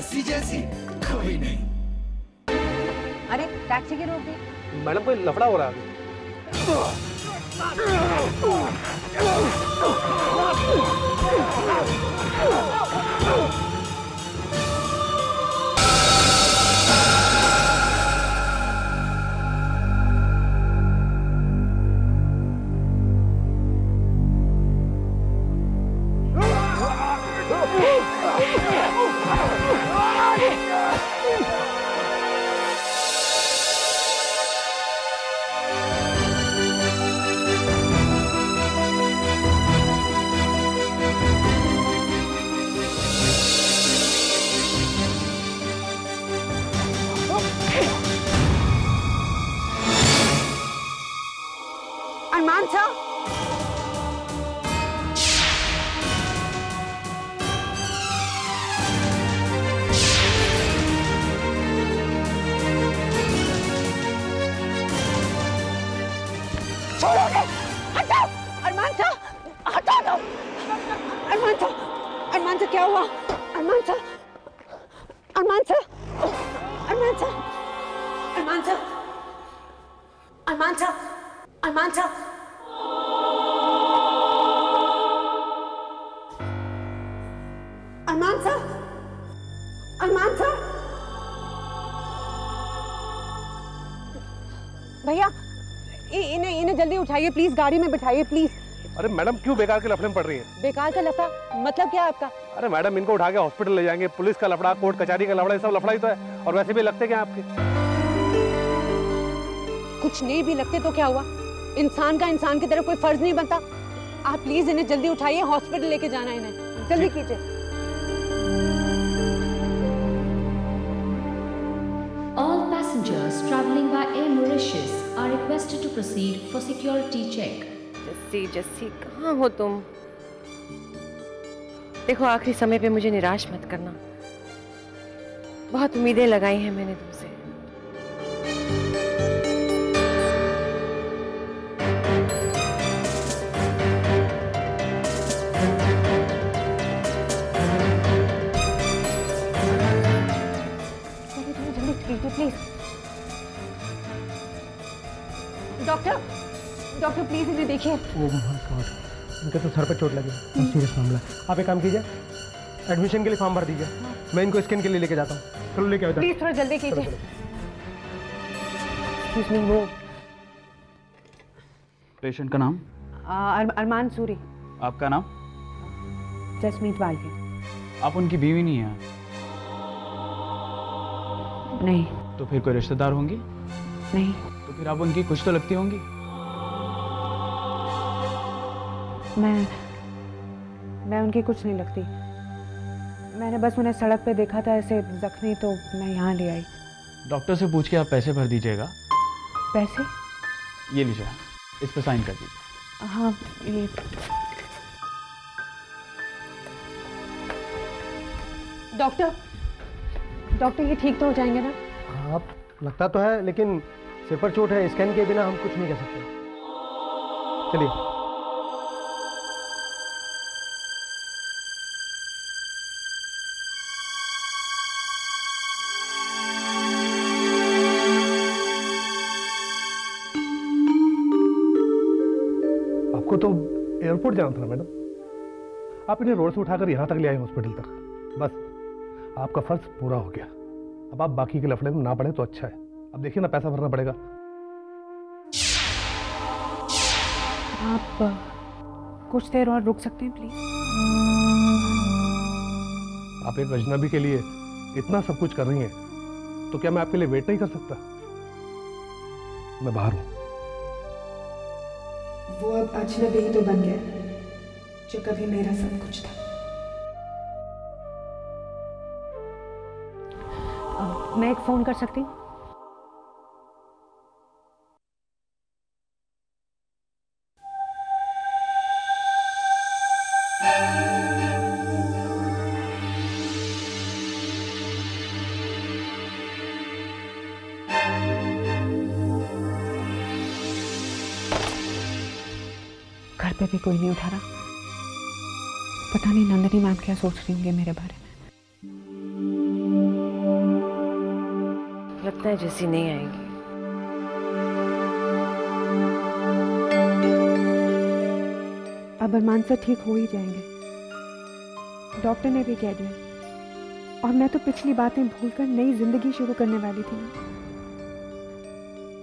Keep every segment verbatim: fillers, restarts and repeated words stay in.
लस्सी जैसी कोई नहीं। अरे टैक्सी की रोक दी मैडम, कोई लफड़ा हो रहा है। उठाइए प्लीज, गाड़ी में बिठाइए प्लीज। अरे मैडम क्यों बेकार के लफड़े में पड़ रही है? बेकार का लफड़ा मतलब क्या है आपका? अरे मैडम इनको उठा के हॉस्पिटल ले जाएंगे, पुलिस का लफड़ा, कोर्ट कचहरी का लफड़ा, ये सब लफड़ा ही तो है। और वैसे भी लगते क्या आपके? कुछ नहीं भी लगते तो क्या हुआ, इंसान का इंसान की तरफ कोई फर्ज नहीं बनता। आप प्लीज इन्हें जल्दी उठाइए, हॉस्पिटल लेके जाना है इन्हें, जल्दी कीजिए। Traveling by Air Mauritius are requested to proceed for security check. Jassi Jassi कहाँ हो तुम? देखो आखिरी समय पे मुझे निराश मत करना, बहुत उम्मीदें लगाई हैं मैंने तुमसे। डॉक्टर प्लीज इन्हें देखिए। ओह माय गॉड, इनके तो सर पर चोट लगी है, सीरियस मामला है। आप एक काम कीजिए, एडमिशन के लिए फॉर्म भर दीजिए, मैं इनको स्कैन के लिए लेके जाता हूँ। चलो लेके आओ, प्लीज थोड़ा जल्दी कीजिए। एक्सक्यूज मी, वो पेशेंट का नाम? अरमान सूरी। आपका नाम? जसमीत वालिया। आप उनकी बीवी नहीं है? नहीं। तो फिर कोई रिश्तेदार होंगी? नहीं। तो फिर आप उनकी कुछ तो लगती होंगी? मैं मैं उनकी कुछ नहीं लगती, मैंने बस उन्हें सड़क पे देखा था ऐसे जख्मी, तो मैं यहाँ ले आई। डॉक्टर से पूछ के आप पैसे भर दीजिएगा। पैसे? ये लीजिए, इस पर साइन कर दीजिए। हाँ ये डॉक्टर डॉक्टर ये ठीक तो हो जाएंगे ना? हाँ लगता तो है, लेकिन सिर पर चोट है, स्कैन के बिना हम कुछ नहीं कर सकते। चलिए। तो एयरपोर्ट जाना था ना मैडम, आप इन्हें रोड से उठाकर यहाँ तक ले आए हॉस्पिटल तक। बस आपका फर्ज पूरा हो गया, अब आप बाकी के लफड़े में ना पड़े तो अच्छा है। अब देखिए ना, पैसा भरना पड़ेगा। आप कुछ देर और रुक सकते हैं प्लीज? आप एक अजनबी के लिए इतना सब कुछ कर रही हैं, तो क्या मैं आपके लिए वेट नहीं कर सकता? मैं बाहर हूँ। वो अब अजनबी ही तो बन गया जो कभी मेरा सब कुछ था। आ, मैं एक फोन कर सकती हूँ? भी कोई नहीं उठा रहा, पता नहीं नंदिनी मैम क्या सोच रही होंगी मेरे बारे में। लगता है जैसी नहीं आएगी। अब अरमान सर ठीक हो ही जाएंगे, डॉक्टर ने भी कह दिया। और मैं तो पिछली बातें भूलकर नई जिंदगी शुरू करने वाली थी ना।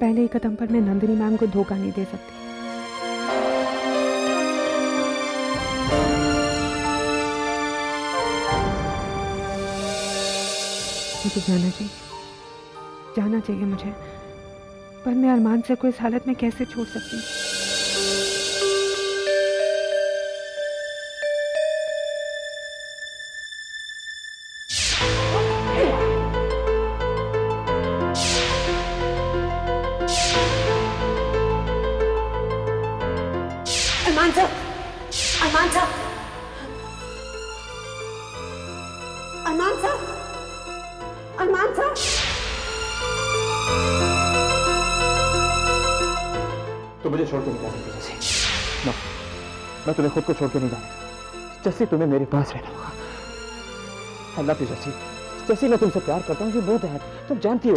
पहले ही कदम पर मैं नंदिनी मैम को धोखा नहीं दे सकती। मुझे जाना चाहिए, जाना चाहिए मुझे। पर मैं अरमान सर को इस हालत में कैसे छोड़ सकती हूँ? अरमान साहब, अरमान साहब, अरमान साहब, अरमान साहब। तो मुझे छोड़ के नहीं जाना जैसी। नो, मैं तुम्हें खुद को छोड़ के नहीं जाना। जैसी तुम्हें मेरे पास रहना होगा। I love you जैसी, जैसी मैं तुमसे प्यार करता हूँ ये बहुत है, तुम जानती हो।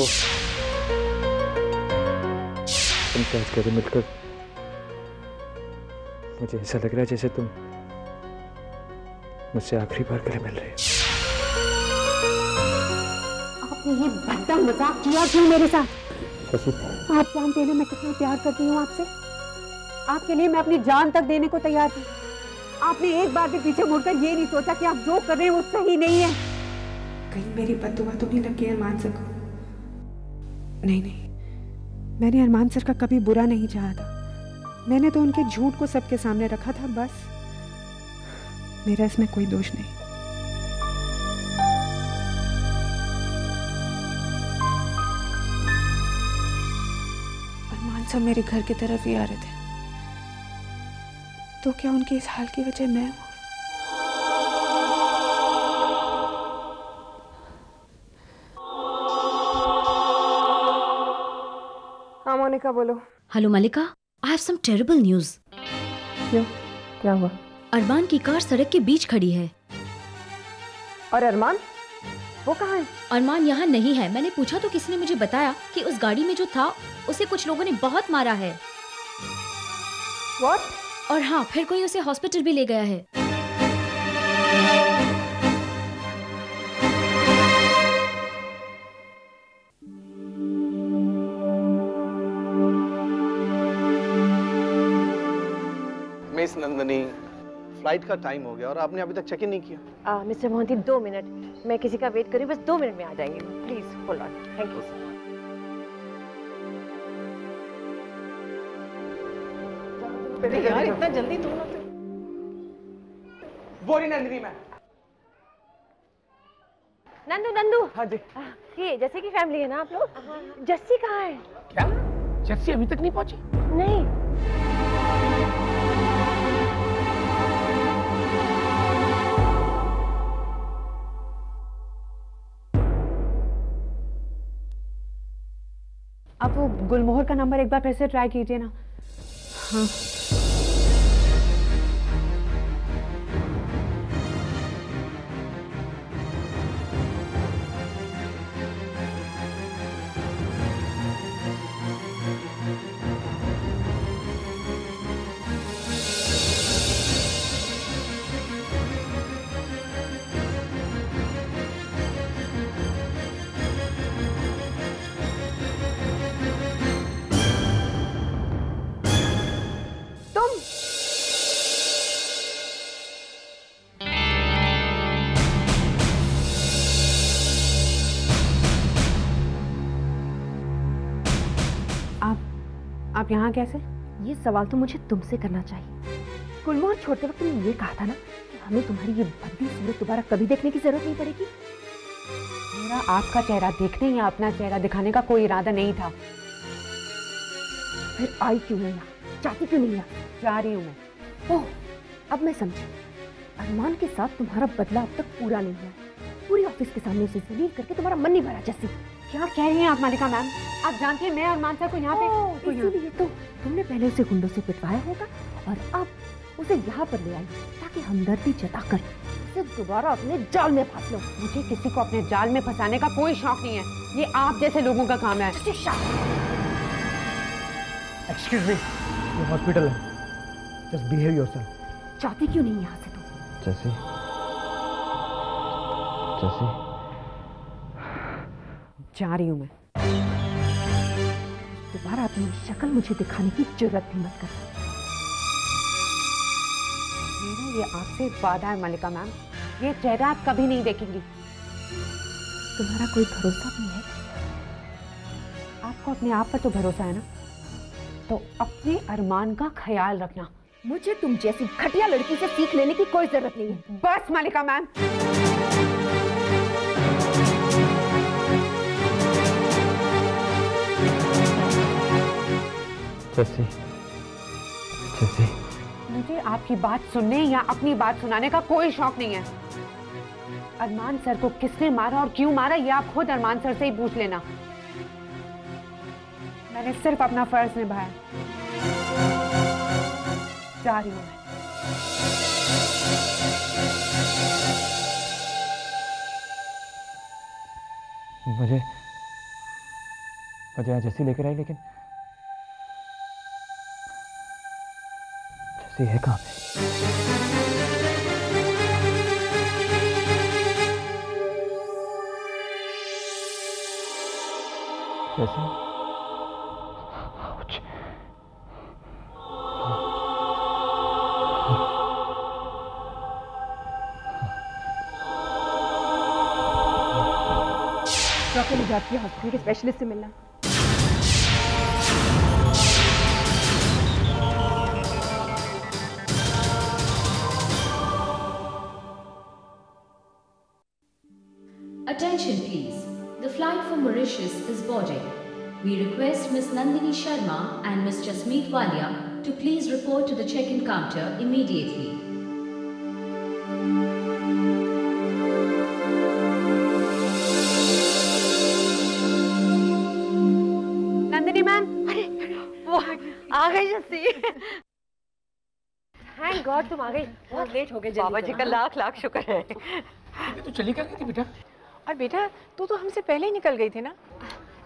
तुम फ्रेंड्स के साथ मिलकर मुझे ऐसा लग रहा है जैसे तुम मुझसे आखिरी बार गले मिल रहे हो। आपने ये भद्दा मजाक किया क्यों मेरे साथ? आप जानते हैं मैं कितना प्यार करती हूँ आपसे। आपके लिए मैं अपनी जान तक देने को तैयार थी। आपने एक बार भी पीछे मुड़कर ये नहीं सोचा कि आप जो कर रहे हैं वो सही नहीं है। कहीं मेरी बददुआ तो नहीं लगी अरमान सर को? नहीं नहीं, मैंने अरमान सर का कभी बुरा नहीं चाहा था। मैंने तो उनके झूठ को सबके सामने रखा था, बस। मेरा इसमें कोई दोष नहीं। अरमान साहब मेरे घर की तरफ ही आ रहे थे, तो क्या उनकी इस हाल की वजह मैं हूँ? हाँ मोनिका बोलो। Hello Mallika, I have some terrible news. क्यों? क्या हुआ? अरमान की कार सड़क के बीच खड़ी है। और अरमान? वो कहाँ है? अरमान यहाँ नहीं है। मैंने पूछा तो किसी ने मुझे बताया कि उस गाड़ी में जो था उसे कुछ लोगों ने बहुत मारा है। What? और हाँ, फिर कोई उसे हॉस्पिटल भी ले गया है। नंदनी, फ्लाइट का टाइम हो गया और आपने अभी तक चेक इन नहीं किया। आ, मिस्टर मोहंती, दो मिनट, मैं किसी का वेट कर रही हूं, बस दो मिनट में आ जाएंगे। Please hold on. Thank you. अरे यार इतना जल्दी तुम लोग? बोरी नंदनी मैम। नंदू नंदू। हाँ जी। ये जस्सी की फैमिली है ना आप लोग? जस्सी कहाँ है? क्या जस्सी अभी तक नहीं पहुँची? नहीं। आप वो गुलमोहर का नंबर एक बार फिर से ट्राई कीजिए ना। हाँ। आप यहाँ कैसे? ये सवाल तो मुझे तुमसे करना चाहिए। गुलमोहर छोड़ते वक्त तुमने ये कहा था ना कि हमें तुम्हारी ये भद्दी सूरत दोबारा कभी देखने की जरूरत नहीं पड़ेगी। मेरा आपका चेहरा देखने या अपना चेहरा दिखाने का कोई इरादा नहीं था। फिर आई क्यों नहीं? चाहती क्यों नहीं? जा रही हूँ मैं। ओह, अब मैं समझी। अरमान के साथ तुम्हारा बदला अब तक पूरा नहीं हुआ। पूरी ऑफिस के सामने उसे जलील करके तुम्हारा मन नहीं भरा। जैसी क्या कह रही हैं आप मलिका मैम? आप जानते हैं मैं अरमान सर को यहाँ पे, इसीलिए तो तुमने पहले उसे गुंडों से पिटवाया होगा और अब उसे यहाँ पर ले आई ताकि हमदर्दी जताकर इसे दोबारा अपने जाल में फंस लो। मुझे किसी को अपने जाल में फंसाने का कोई शौक नहीं है, ये आप जैसे लोगों का काम है। एक्सक्यूज मी, ये हॉस्पिटल है, जस्ट बिहेव योरसेल्फ। चाहती क्यों नहीं यहाँ से तुम? जैसी जैसी जा रही हूँ मैं, दोबारा अपनी शक्ल मुझे दिखाने की जरूरत भी मत करना। ये आपसे वादा है मलिका मैम, ये चेहरा आप कभी नहीं देखेंगी। तुम्हारा कोई भरोसा नहीं है, आपको अपने आप पर तो भरोसा है ना, तो अपने अरमान का ख्याल रखना। मुझे तुम जैसी घटिया लड़की से सीख लेने की कोई जरूरत नहीं है। बस मलिका मैम, जैसी जैसी मुझे आपकी बात सुनने या अपनी बात सुनाने का कोई शौक नहीं है। अरमान सर को किसने मारा और क्यों मारा ये आप खुद अरमान सर से ही पूछ लेना। मैंने सिर्फ अपना फर्ज निभाया। जा रही हूँ मैं। मुझे मुझे आज ऐसी लेकर आई, लेकिन है कहाँ पे? जैसे कुछ डॉक्टर ले जाती है हॉस्पिटल के स्पेशलिस्ट से मिलना। Attention please. The flight for Mauritius is boarding. We request Miss Nandini Sharma and Miss Jasmeet Walia to please report to the check-in counter immediately. Nandini ma'am, वो आ गई जैसी। Thank God तुम आ गई। बहुत late हो गए। बाबा जी का लाख लाख शुक्र है। तू चली कर गई थी बेटा। और बेटा तू तो हमसे पहले ही निकल गई थी ना।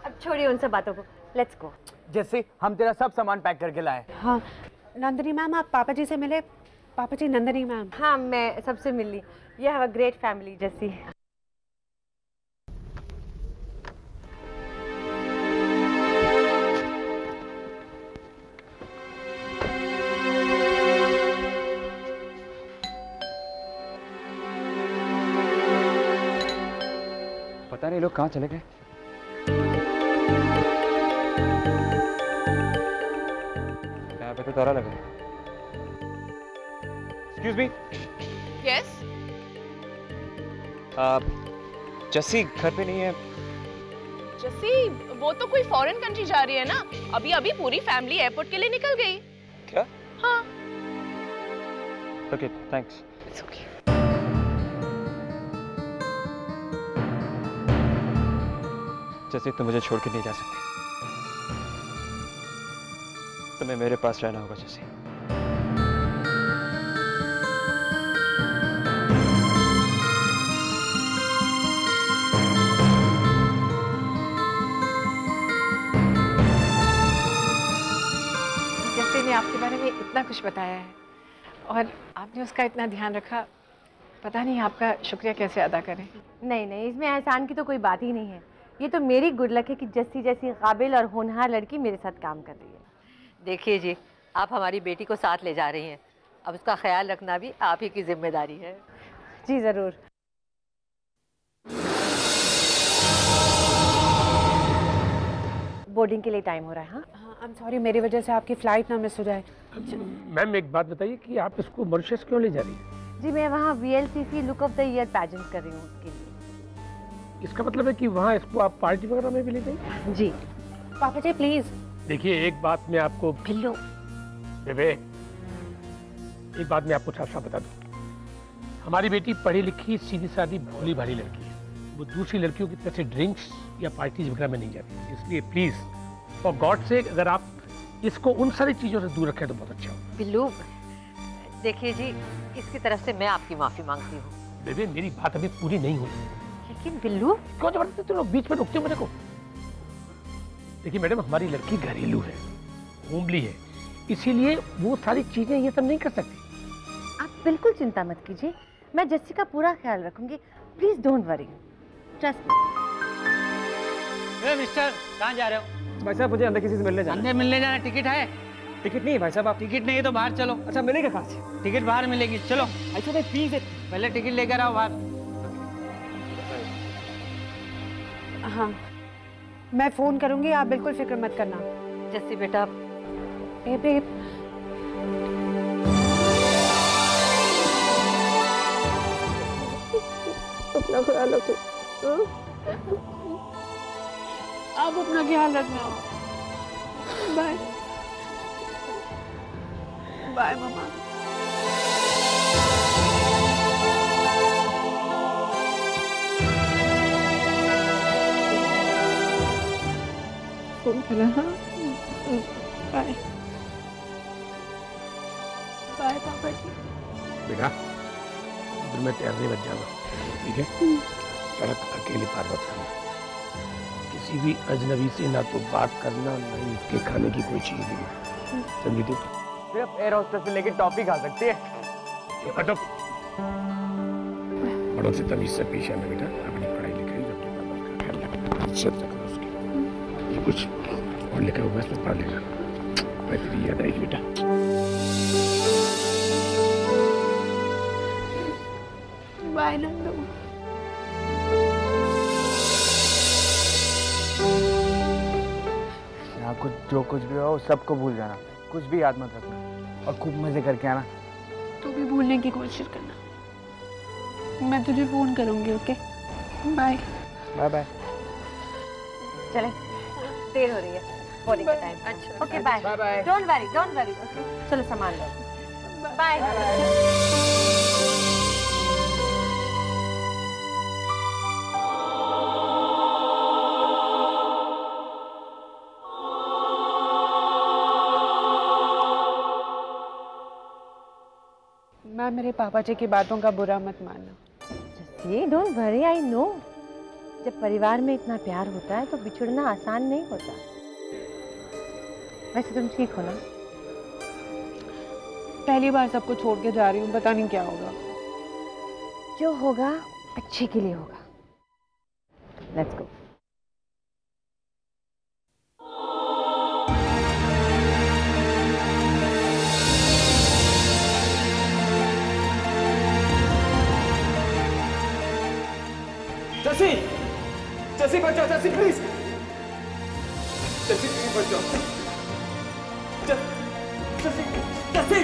अब छोड़िए उन सब बातों को, लेट्स गो। जैसे हम तेरा सब सामान पैक करके लाए। हाँ नंदिनी मैम, आप पापा जी से मिले? पापा जी नंदिनी मैम? हाँ मैं सबसे मिल ली। ये हैव अ ग्रेट फैमिली जैसी। पता नहीं लोग कहाँ चले गए। यहाँ पे तो ताला लगा। Excuse me. Yes. जस्सी घर पे नहीं है। जस्सी वो तो कोई फॉरेन कंट्री जा रही है ना, अभी अभी पूरी फैमिली एयरपोर्ट के लिए निकल गई। क्या? हाँ। Okay, thanks. It's okay. जैसे तुम मुझे छोड़ के नहीं जा सकते, तुम्हें मेरे पास रहना होगा जैसे। जैसे ने आपके बारे में इतना कुछ बताया है और आपने उसका इतना ध्यान रखा, पता नहीं आपका शुक्रिया कैसे अदा करें। नहीं नहीं, इसमें एहसान की तो कोई बात ही नहीं है। ये तो मेरी गुड लक है कि जस्सी जैसी काबिल और होनहार लड़की मेरे साथ काम कर रही है। देखिए जी, आप हमारी बेटी को साथ ले जा रही हैं, अब उसका ख्याल रखना भी आप ही की जिम्मेदारी है। जी ज़रूर। बोर्डिंग के लिए टाइम हो रहा है। हाँ आई एम सॉरी, मेरी वजह से आपकी फ़्लाइट ना मिस हो जाए। मैम एक बात बताइए कि आप इसको मॉरिशस क्यों ले जा रही हैं? जी मैं वहाँ V L C C look of the year pageant कर रही हूँ उसके लिए। इसका मतलब है कि वहाँ इसको आप पार्टी वगैरह में भी ले जाइए। जी पापा जी प्लीज। देखिए एक बात मैं आपको बिल्लो बेबे एक बात मैं आपको साफ साफ बता दूँ, हमारी बेटी पढ़ी लिखी सीधी सादी भोली भाली लड़की है। वो दूसरी लड़कियों की तरह से ड्रिंक्स या पार्टीज वगैरह में नहीं जाती, इसलिए प्लीज फॉर गॉड से अगर आप इसको उन सारी चीज़ों से दूर रखें तो बहुत अच्छा होगा। बिल्लू देखिए जी, इसकी तरफ से मैं आपकी माफ़ी मांगती हूँ। बेबी मेरी बात अभी पूरी नहीं हुई। लेकिन बिल्लू क्यों जबरदस्ती तुम लोग बीच में रुकते हो मुझे को? देखिए मैडम हमारी लड़की घरेलू है, होमली है, इसीलिए वो सारी चीजें ये सब नहीं कर सकती। आप बिल्कुल चिंता मत कीजिए, मैं जस्सी का पूरा ख्याल रखूंगी, please don't worry, trust me. Mister कहाँ जा रहे हो? भाई साहब मुझे अंदर किसी से मिलने जाना। अंदर मिलने जाना? टिकट है? टिकट नहीं भाई साहब। आप टिकट नहीं है तो बाहर चलो। अच्छा मिलेगा कहाँ से? टिकट बाहर मिलेगी, चलो। अच्छा भाई प्लीज पहले टिकट लेकर आओ बाहर। हाँ मैं फोन करूंगी, आप बिल्कुल फिक्र मत करना। जस्सी बेटा बेबे अपना ख्याल रखो, आप अपना ख्याल रखना। बाय बाय मामा। फोन करा हाँ, बाय बाय पापा जी। बेटा तुम मैं तैरने बच जाऊंगा, ठीक है? सड़क अकेले पार मत करना, किसी भी अजनबी से ना तो बात करना, नहीं उसके खाने की कोई चीज नहीं, समझी तू? सिर्फ एयर होस्टेस से लेकर टॉफी खा सकती है। बड़ों से तमीज से पेश आना बेटा, अपनी पढ़ाई लिखाई अपने माँ बाप का ख्याल रखना, इज्जत रखना उसकी। ये कुछ और लिखा हुआ इसमें पढ़ लेना, मैं तेरी याद आई बेटा। बाय नंदू। यहाँ कुछ जो कुछ भी हो सबको भूल जाना, कुछ भी याद मत रखना, और खूब मजे करके आना। तू भी भूलने की कोशिश करना, मैं तुझे फोन करूंगी। Okay bye bye bye. चले देर हो रही है बोलिंग का टाइम। अच्छा okay bye bye. Don't worry don't worry. चलो सामान लो। बाय। मेरे पापा जी की बातों का बुरा मत मानना। Jassi don't worry, I know. जब परिवार में इतना प्यार होता है तो बिछुड़ना आसान नहीं होता। वैसे तुम ठीक हो ना? पहली बार सबको छोड़ के जा रही हूँ, पता नहीं क्या होगा। जो होगा अच्छे के लिए होगा। Let's go. जस्सी, जस्सी बचाओ, जस्सी प्लीज, जस्सी प्लीज बचाओ, जस्सी, जस्सी।